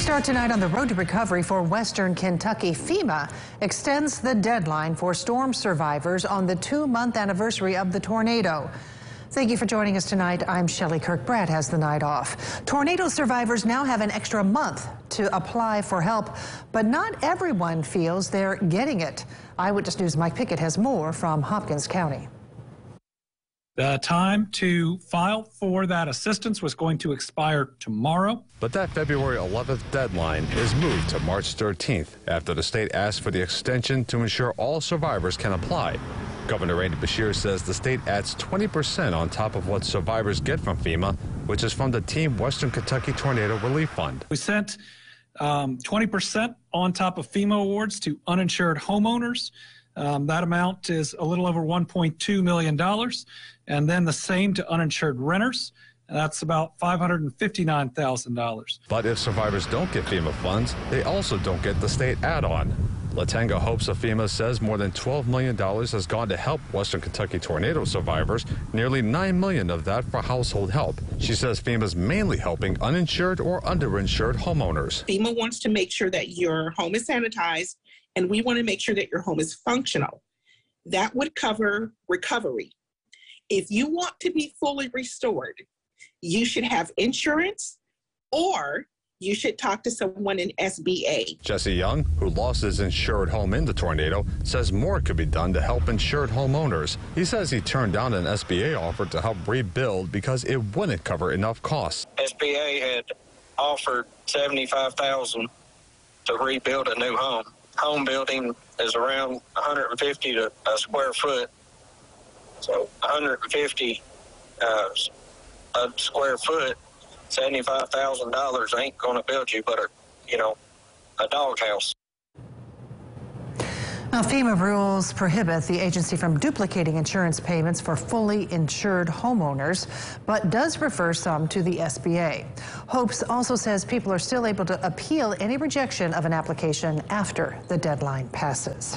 start tonight on the road to recovery for Western Kentucky. FEMA extends the deadline for storm survivors on the 2-month anniversary of the tornado. Thank you for joining us tonight. I'm Shelley Kirk. Brad has the night off. Tornado survivors now have an extra month to apply for help, but not everyone feels they're getting it. Eyewitness News' Mike Pickett has more from Hopkins County. The time to file for that assistance was going to expire tomorrow. But that February 11th deadline is moved to March 13th after the state asked for the extension to ensure all survivors can apply. Governor Andy Beshear says the state adds 20% on top of what survivors get from FEMA, which is from the Team Western Kentucky Tornado Relief Fund. We sent 20% on top of FEMA awards to uninsured homeowners. That amount is a little over $1.2 million. And then the same to uninsured renters. And that's about $559,000. But if survivors don't get FEMA funds, they also don't get the state add-on. Latanga Hopes of FEMA says more than $12 million has gone to help Western Kentucky tornado survivors, nearly $9 million of that for household help. She says FEMA's mainly helping uninsured or underinsured homeowners. FEMA wants to make sure that your home is sanitized, and we want to make sure that your home is functional. That would cover recovery. If you want to be fully restored, you should have insurance, or you should talk to someone in SBA. Jesse Young, who lost his insured home in the tornado, says more could be done to help insured homeowners. He says he turned down an SBA offer to help rebuild because it wouldn't cover enough costs. SBA had offered $75,000 to rebuild a new home. Home building is around 150 to a square foot, so 150 a square foot, $75,000 ain't going to build you but a doghouse. Now, FEMA rules prohibit the agency from duplicating insurance payments for fully insured homeowners, but does refer some to the SBA. Hopes also says people are still able to appeal any rejection of an application after the deadline passes.